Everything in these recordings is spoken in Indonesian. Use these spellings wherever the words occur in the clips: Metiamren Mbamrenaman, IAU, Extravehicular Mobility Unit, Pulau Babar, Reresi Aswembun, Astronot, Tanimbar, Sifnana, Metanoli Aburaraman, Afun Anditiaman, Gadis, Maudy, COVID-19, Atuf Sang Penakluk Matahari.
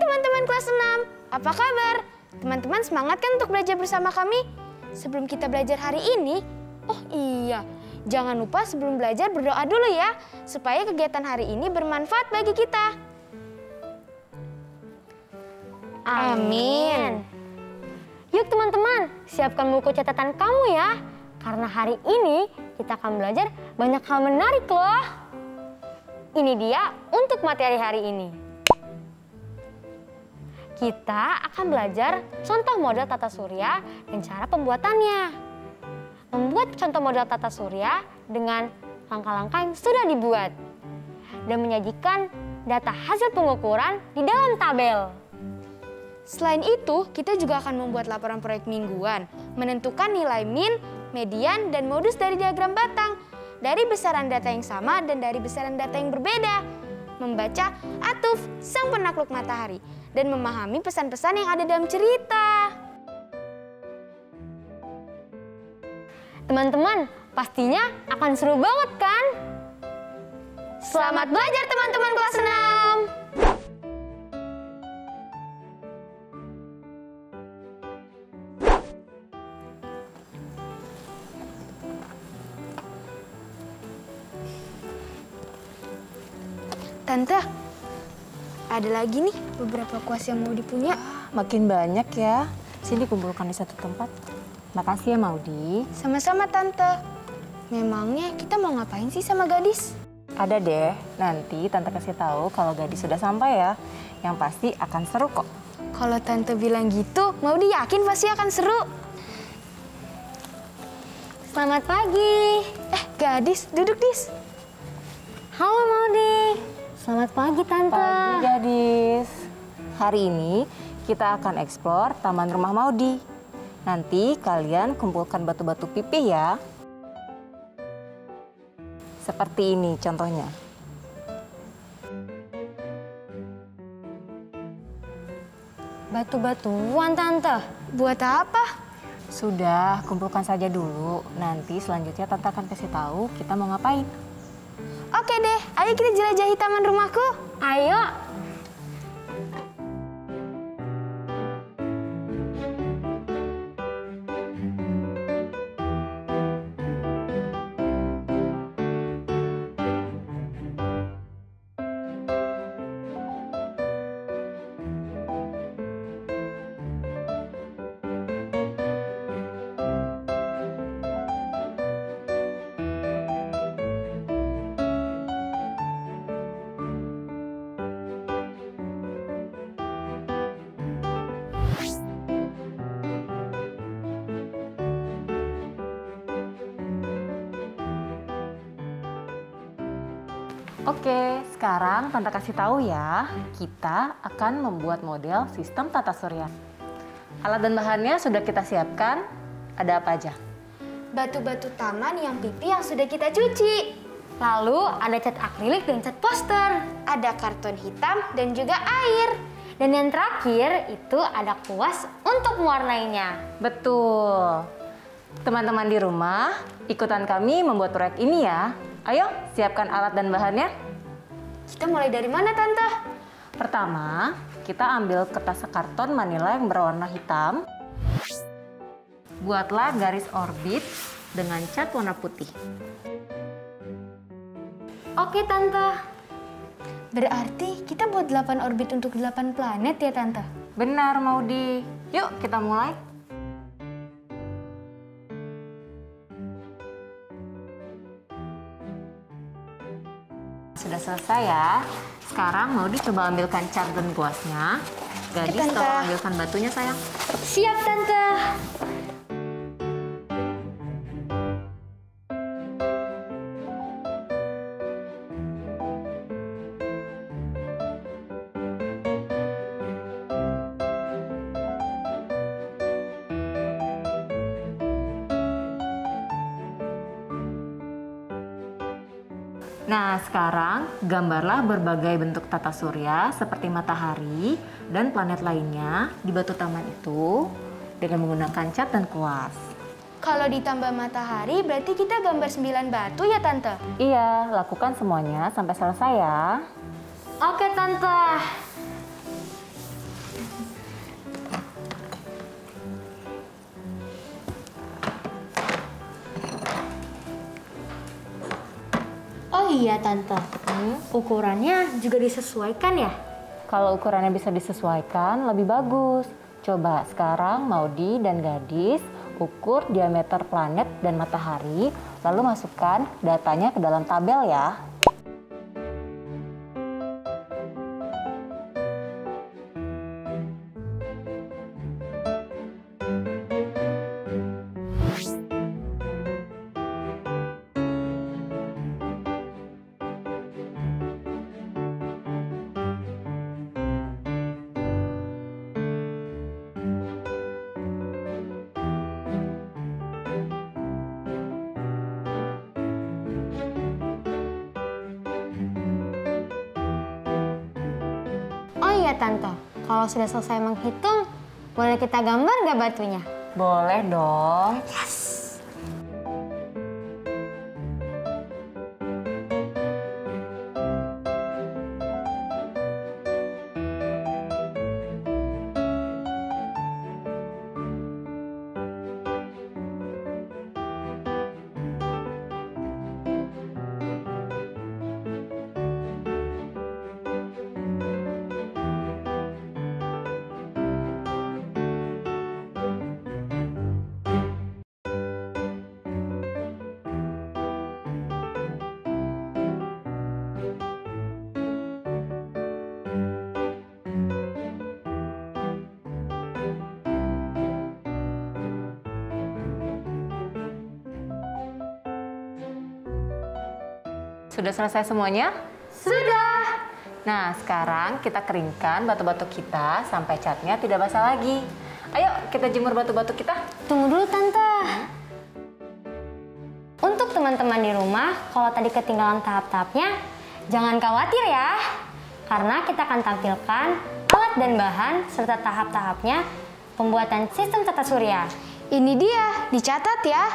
Teman-teman kelas 6, apa kabar? Teman-teman semangat kan untuk belajar bersama kami? Sebelum kita belajar hari ini, oh iya, jangan lupa sebelum belajar berdoa dulu ya, supaya kegiatan hari ini bermanfaat bagi kita. Amin. Yuk teman-teman, siapkan buku catatan kamu ya, karena hari ini kita akan belajar banyak hal menarik loh. Ini dia untuk materi hari ini. Kita akan belajar contoh model tata surya dan cara pembuatannya. Membuat contoh model tata surya dengan langkah-langkah yang sudah dibuat. Dan menyajikan data hasil pengukuran di dalam tabel. Selain itu, kita juga akan membuat laporan proyek mingguan. Menentukan nilai min, median, dan modus dari diagram batang. Dari besaran data yang sama dan dari besaran data yang berbeda. Membaca Atuf Sang Penakluk Matahari dan memahami pesan-pesan yang ada dalam cerita. Teman-teman, pastinya akan seru banget kan? Selamat belajar teman-teman kelas 6! Tante, ada lagi nih beberapa kuas yang Maudy punya. Makin banyak ya. Sini kumpulkan di satu tempat. Makasih ya Maudy. Sama-sama Tante. Memangnya kita mau ngapain sih sama Gadis? Ada deh. Nanti Tante kasih tahu kalau Gadis sudah sampai ya. Yang pasti akan seru kok. Kalau Tante bilang gitu, Maudy yakin pasti akan seru. Selamat pagi. Gadis, duduk Dis. Halo Maudy. Selamat pagi, Tante. Pagi, Gadis. Hari ini kita akan eksplor taman rumah Maudy. Nanti kalian kumpulkan batu-batu pipih ya. Seperti ini contohnya. Batu-batuan, Tante. Buat apa? Sudah, kumpulkan saja dulu. Nanti selanjutnya Tante akan kasih tahu kita mau ngapain. Oke deh, ayo kita jelajahi taman rumahku. Ayo. Oke, sekarang Tante kasih tahu ya, kita akan membuat model sistem tata surya. Alat dan bahannya sudah kita siapkan, ada apa aja? Batu-batu taman yang pipih yang sudah kita cuci. Lalu ada cat akrilik dan cat poster. Ada karton hitam dan juga air. Dan yang terakhir itu ada kuas untuk mewarnainya. Betul. Teman-teman di rumah, ikutan kami membuat proyek ini ya. Ayo, siapkan alat dan bahannya. Kita mulai dari mana, Tante? Pertama, kita ambil kertas karton manila yang berwarna hitam. Buatlah garis orbit dengan cat warna putih. Oke, Tante. Berarti kita buat 8 orbit untuk 8 planet ya, Tante? Benar, Maudy. Yuk, kita mulai. Sudah selesai ya. Sekarang Maudy coba ambilkan cat dan guasnya. Gadis, tolong ambilkan batunya, sayang. Siap, Tante. Nah, sekarang gambarlah berbagai bentuk tata surya seperti matahari dan planet lainnya di batu taman itu dengan menggunakan cat dan kuas. Kalau ditambah matahari berarti kita gambar 9 batu ya, Tante? Iya, lakukan semuanya sampai selesai ya. Oke, Tante. Iya, Tante. Ukurannya juga disesuaikan ya? Kalau ukurannya bisa disesuaikan, lebih bagus. Coba sekarang Maudy dan Gadis ukur diameter planet dan matahari, lalu masukkan datanya ke dalam tabel ya. Tante, kalau sudah selesai menghitung, boleh kita gambar nggak batunya? Boleh dong. Yes. Sudah selesai semuanya? Sudah! Nah, sekarang kita keringkan batu-batu kita sampai catnya tidak basah lagi. Ayo, kita jemur batu-batu kita. Tunggu dulu, Tante. Untuk teman-teman di rumah, kalau tadi ketinggalan tahap-tahapnya, jangan khawatir ya. Karena kita akan tampilkan alat dan bahan serta tahap-tahapnya pembuatan sistem tata surya. Ini dia, dicatat ya.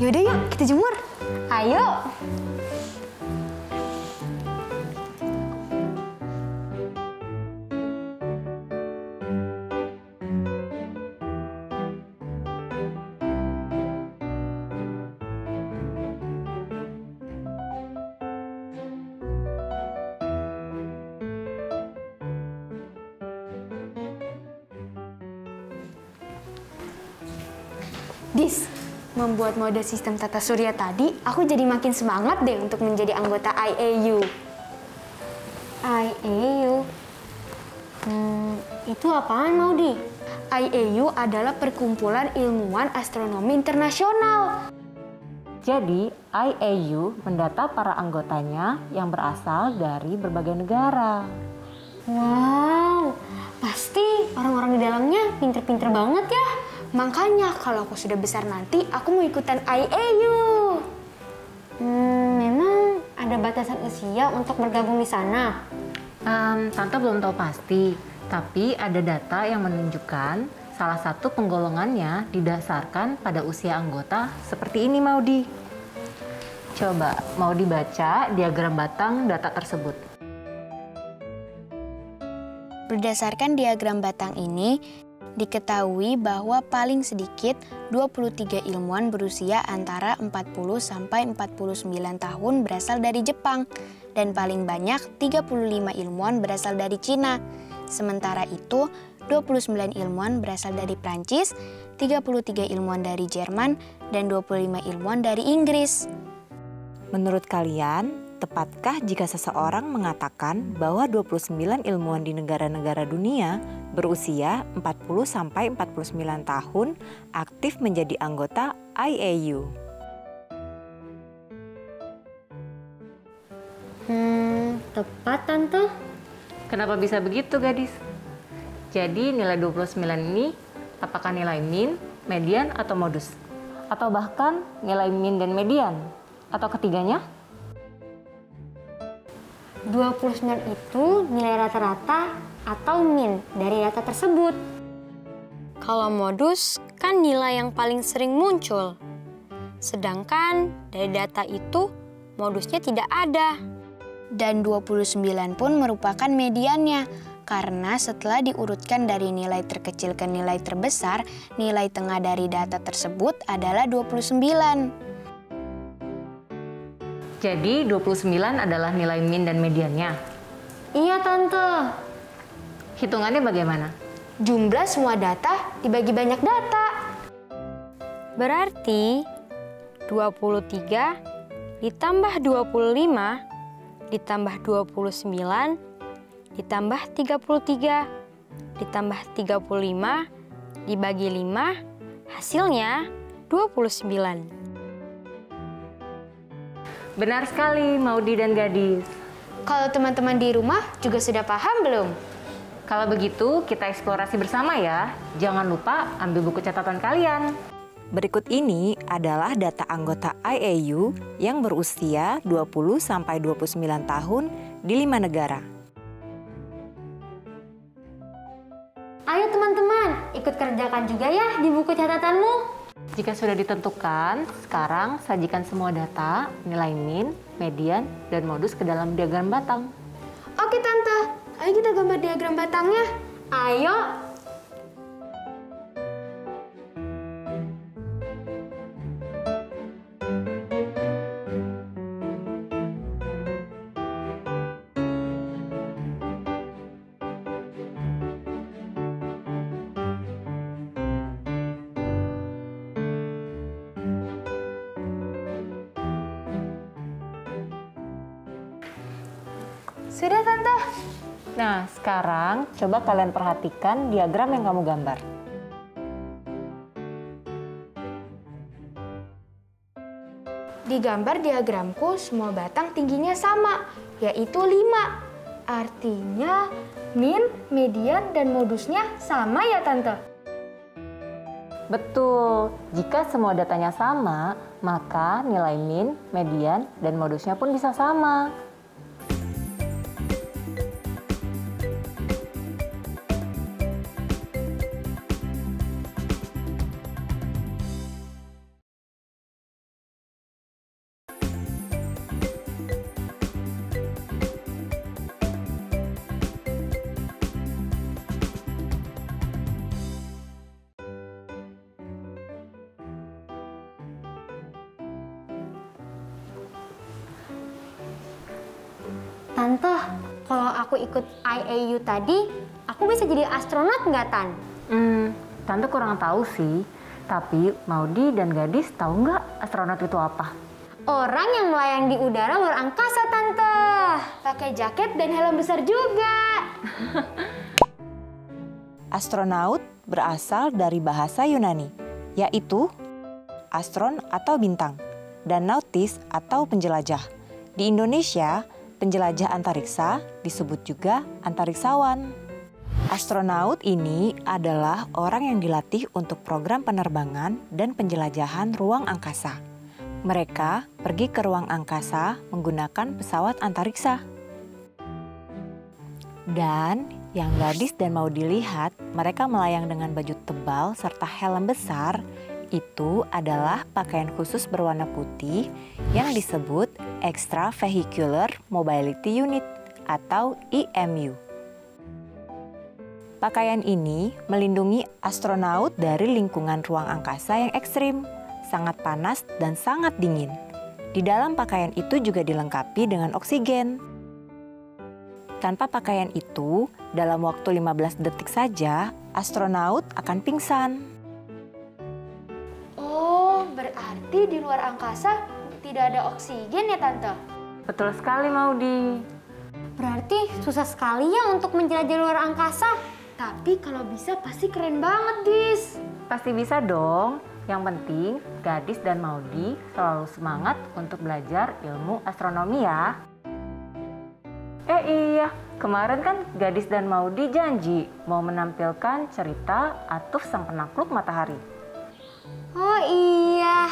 Yaudah yuk, kita jemur. Ayo. Dis. Membuat model sistem tata surya tadi, aku jadi makin semangat deh untuk menjadi anggota IAU. IAU? Itu apaan, Maudy? IAU adalah Perkumpulan Ilmuwan Astronomi Internasional. Jadi, IAU mendata para anggotanya yang berasal dari berbagai negara. Wow, pasti orang-orang di dalamnya pinter-pinter banget ya. Makanya kalau aku sudah besar nanti, aku mau ikutan IAU. Memang ada batasan usia untuk bergabung di sana? Tante belum tahu pasti. Tapi ada data yang menunjukkan salah satu penggolongannya didasarkan pada usia anggota seperti ini, Maudy. Coba Maudy baca diagram batang data tersebut. Berdasarkan diagram batang ini, diketahui bahwa paling sedikit 23 ilmuwan berusia antara 40 sampai 49 tahun berasal dari Jepang dan paling banyak 35 ilmuwan berasal dari Cina. Sementara itu, 29 ilmuwan berasal dari Prancis, 33 ilmuwan dari Jerman, dan 25 ilmuwan dari Inggris. Menurut kalian, tepatkah jika seseorang mengatakan bahwa 29 ilmuwan di negara-negara dunia berusia 40-49 tahun aktif menjadi anggota IAU? Tepat, Tante. Kenapa bisa begitu, Gadis? Jadi nilai 29 ini apakah nilai min, median, atau modus? Atau bahkan nilai min dan median? Atau ketiganya? 29 itu nilai rata-rata atau min dari data tersebut. Kalau modus kan nilai yang paling sering muncul. Sedangkan dari data itu modusnya tidak ada. Dan 29 pun merupakan mediannya. Karena setelah diurutkan dari nilai terkecil ke nilai terbesar, nilai tengah dari data tersebut adalah 29. Jadi 29 adalah nilai min dan mediannya? Iya, Tante. Hitungannya bagaimana? Jumlah semua data dibagi banyak data. Berarti 23 ditambah 25 ditambah 29 ditambah 33 ditambah 35 dibagi 5 hasilnya 29. Benar sekali, Maudy dan Gadis. Kalau teman-teman di rumah juga sudah paham belum? Kalau begitu, kita eksplorasi bersama ya. Jangan lupa ambil buku catatan kalian. Berikut ini adalah data anggota IAU yang berusia 20-29 tahun di 5 negara. Ayo teman-teman, ikut kerjakan juga ya di buku catatanmu. Jika sudah ditentukan, sekarang sajikan semua data, nilai min, median, dan modus ke dalam diagram batang. Oke, Tante. Ayo kita gambar diagram batangnya. Ayo. Sudah, Tante. Nah, sekarang coba kalian perhatikan diagram yang kamu gambar. Di gambar diagramku, semua batang tingginya sama, yaitu 5. Artinya, min, median, dan modusnya sama ya, Tante? Betul. Jika semua datanya sama, maka nilai min, median, dan modusnya pun bisa sama. Tante, kalau aku ikut IAU tadi, aku bisa jadi astronot nggak, Tan? Tante kurang tahu sih. Tapi Maudy dan Gadis tahu nggak astronot itu apa? Orang yang melayang di udara luar angkasa, Tante. Pakai jaket dan helm besar juga. Astronaut berasal dari bahasa Yunani, yaitu astron atau bintang, dan nautis atau penjelajah. Di Indonesia, penjelajah antariksa disebut juga antariksawan. Astronaut ini adalah orang yang dilatih untuk program penerbangan dan penjelajahan ruang angkasa. Mereka pergi ke ruang angkasa menggunakan pesawat antariksa. Dan yang Gadis dan Maudy lihat, mereka melayang dengan baju tebal serta helm besar. Itu adalah pakaian khusus berwarna putih yang disebut Extravehicular Mobility Unit atau IMU. Pakaian ini melindungi astronaut dari lingkungan ruang angkasa yang ekstrim, sangat panas dan sangat dingin. Di dalam pakaian itu juga dilengkapi dengan oksigen. Tanpa pakaian itu, dalam waktu 15 detik saja, astronaut akan pingsan. Oh, berarti di luar angkasa tidak ada oksigen ya, Tante? Betul sekali, Maudy. Berarti susah sekali ya untuk menjelajah luar angkasa. Tapi kalau bisa pasti keren banget, Dis. Pasti bisa dong. Yang penting, Gadis dan Maudy selalu semangat untuk belajar ilmu astronomi ya. Iya, kemarin kan Gadis dan Maudy janji mau menampilkan cerita Atuf Sang Penakluk Matahari. Oh iya,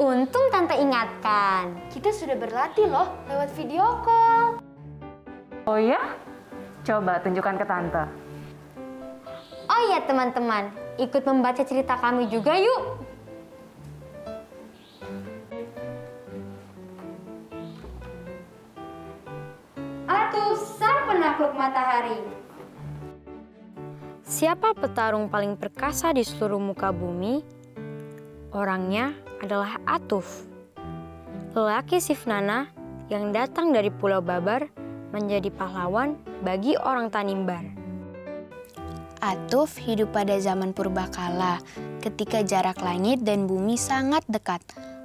untung Tante ingatkan. Kita sudah berlatih loh lewat video call. Oh ya? Coba tunjukkan ke Tante. Oh iya teman-teman, ikut membaca cerita kami juga yuk. Matahari. Siapa petarung paling perkasa di seluruh muka bumi? Orangnya adalah Atuf. Lelaki Sifnana yang datang dari Pulau Babar menjadi pahlawan bagi orang Tanimbar. Atuf hidup pada zaman purbakala ketika jarak langit dan bumi sangat dekat.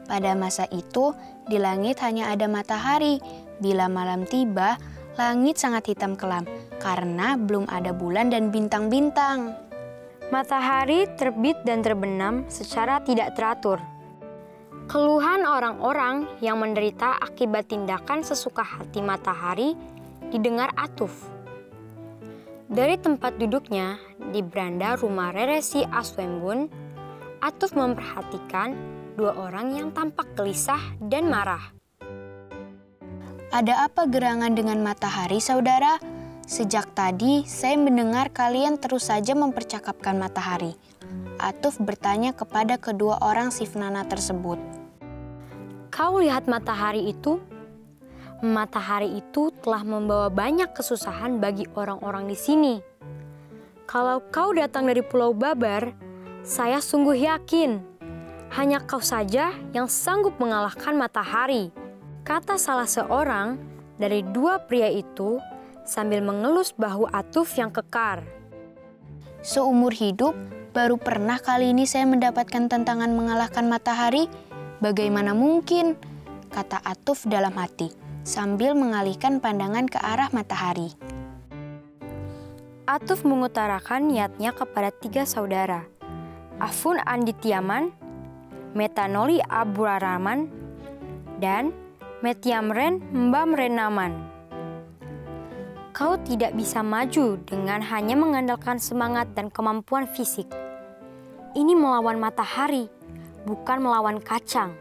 Pada masa itu di langit hanya ada matahari. Bila malam tiba, langit sangat hitam kelam karena belum ada bulan dan bintang-bintang. Matahari terbit dan terbenam secara tidak teratur. Keluhan orang-orang yang menderita akibat tindakan sesuka hati matahari didengar Atuf. Dari tempat duduknya di beranda rumah Reresi Aswembun, Atuf memperhatikan dua orang yang tampak gelisah dan marah. Ada apa gerangan dengan matahari, saudara? Sejak tadi, saya mendengar kalian terus saja mempercakapkan matahari. Atuf bertanya kepada kedua orang Sifnana tersebut. Kau lihat matahari itu? Matahari itu telah membawa banyak kesusahan bagi orang-orang di sini. Kalau kau datang dari Pulau Babar, saya sungguh yakin. Hanya kau saja yang sanggup mengalahkan matahari. Kata salah seorang dari dua pria itu sambil mengelus bahu Atuf yang kekar. Seumur hidup, baru pernah kali ini saya mendapatkan tantangan mengalahkan matahari. Bagaimana mungkin? Kata Atuf dalam hati sambil mengalihkan pandangan ke arah matahari. Atuf mengutarakan niatnya kepada tiga saudara. Afun Anditiaman, Metanoli Aburaraman, dan Metiamren Mbamrenaman. Kau tidak bisa maju dengan hanya mengandalkan semangat dan kemampuan fisik. Ini melawan matahari, bukan melawan kacang.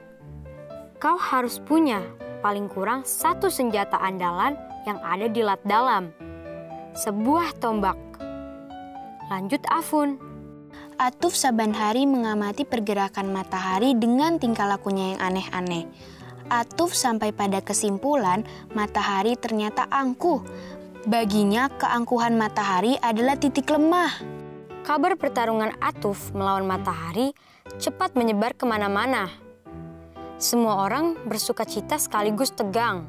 Kau harus punya paling kurang satu senjata andalan yang ada di lat dalam. Sebuah tombak. Lanjut Afun. Atuf saban hari mengamati pergerakan matahari dengan tingkah lakunya yang aneh-aneh. Atuf sampai pada kesimpulan matahari ternyata angkuh. Baginya keangkuhan matahari adalah titik lemah. Kabar pertarungan Atuf melawan matahari cepat menyebar kemana-mana. Semua orang bersukacita sekaligus tegang.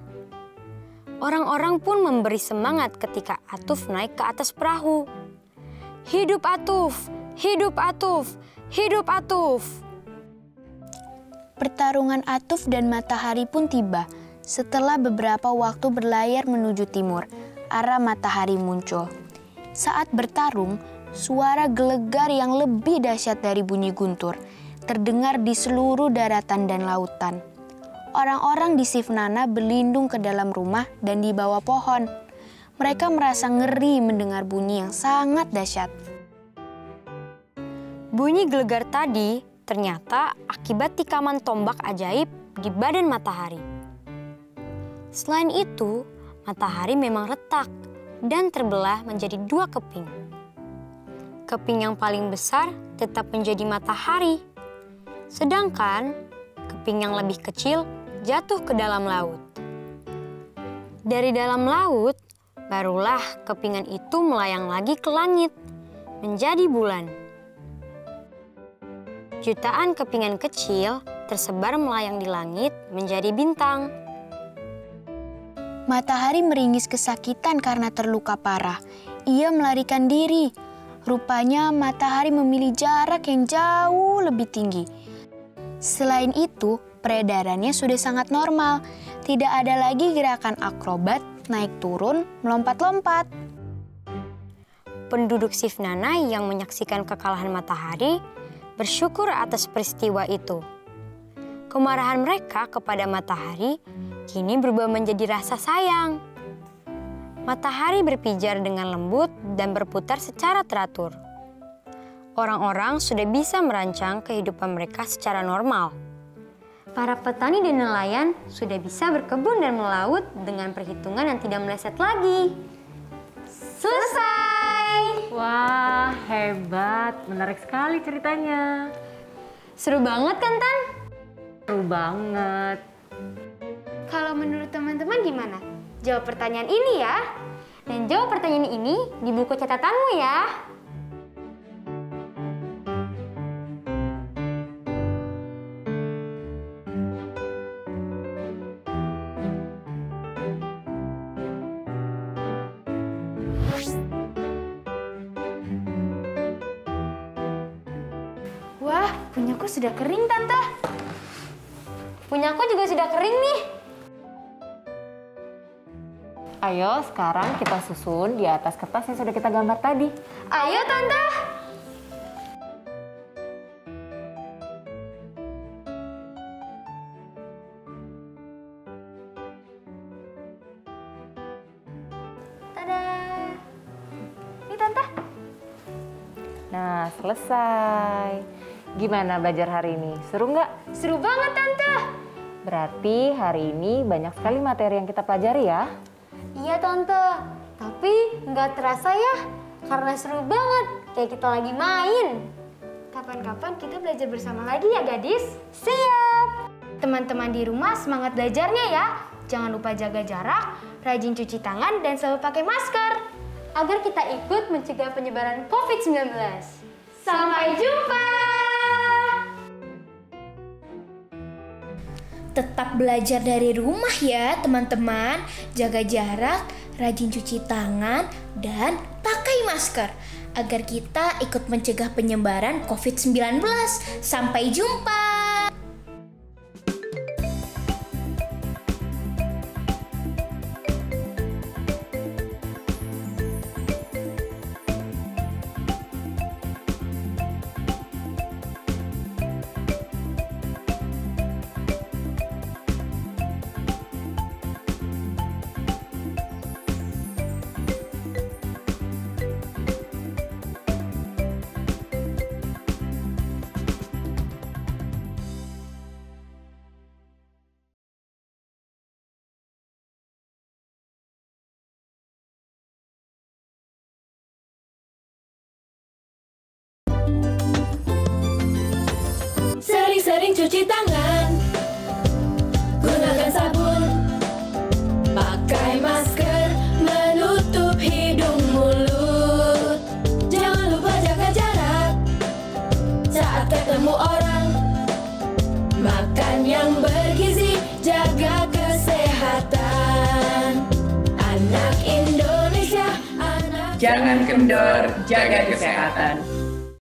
Orang-orang pun memberi semangat ketika Atuf naik ke atas perahu. Hidup Atuf! Hidup Atuf! Hidup Atuf! Pertarungan Atuf dan matahari pun tiba. Setelah beberapa waktu berlayar menuju timur, arah matahari muncul. Saat bertarung, suara gelegar yang lebih dahsyat dari bunyi guntur terdengar di seluruh daratan dan lautan. Orang-orang di Sifnana berlindung ke dalam rumah dan di bawah pohon. mereka merasa ngeri mendengar bunyi yang sangat dahsyat. Bunyi gelegar tadi ternyata akibat tikaman tombak ajaib di badan matahari. Selain itu, matahari memang retak dan terbelah menjadi dua keping. Keping yang paling besar tetap menjadi matahari, sedangkan keping yang lebih kecil jatuh ke dalam laut. Dari dalam laut, barulah kepingan itu melayang lagi ke langit, menjadi bulan. Jutaan kepingan kecil tersebar melayang di langit menjadi bintang. Matahari meringis kesakitan karena terluka parah. Ia melarikan diri. Rupanya matahari memilih jarak yang jauh lebih tinggi. Selain itu, peredarannya sudah sangat normal. Tidak ada lagi gerakan akrobat, naik turun, melompat-lompat. Penduduk Sifnana yang menyaksikan kekalahan matahari bersyukur atas peristiwa itu. Kemarahan mereka kepada matahari kini berubah menjadi rasa sayang. Matahari berpijar dengan lembut dan berputar secara teratur. Orang-orang sudah bisa merancang kehidupan mereka secara normal. Para petani dan nelayan sudah bisa berkebun dan melaut dengan perhitungan yang tidak meleset lagi. Selesai! Wah, hebat. Menarik sekali ceritanya. Seru banget kan, Tan? Seru banget. Kalau menurut teman-teman gimana? Jawab pertanyaan ini ya. Dan jawab pertanyaan ini di buku catatanmu ya. Wah, punyaku sudah kering, Tante. Punyaku juga sudah kering nih. Ayo, sekarang kita susun di atas kertas yang sudah kita gambar tadi. Ayo, Tante. Tada! Ini, Tante. Nah, selesai. Gimana belajar hari ini? Seru nggak? Seru banget, Tante! Berarti hari ini banyak sekali materi yang kita pelajari ya? Iya, Tante. Tapi nggak terasa ya, karena seru banget. Kayak kita lagi main. Kapan-kapan kita belajar bersama lagi ya, Gadis? Siap! Teman-teman di rumah semangat belajarnya ya. Jangan lupa jaga jarak, rajin cuci tangan, dan selalu pakai masker. Agar kita ikut mencegah penyebaran COVID-19. Sampai jumpa! Tetap belajar dari rumah ya teman-teman, jaga jarak, rajin cuci tangan, dan pakai masker agar kita ikut mencegah penyebaran COVID-19. Sampai jumpa! Sering cuci tangan, gunakan sabun, pakai masker, menutup hidung mulut. Jangan lupa jaga jarak saat ketemu orang, makan yang bergizi, jaga kesehatan. Anak Indonesia, anak... Jangan kendor, jaga kesehatan.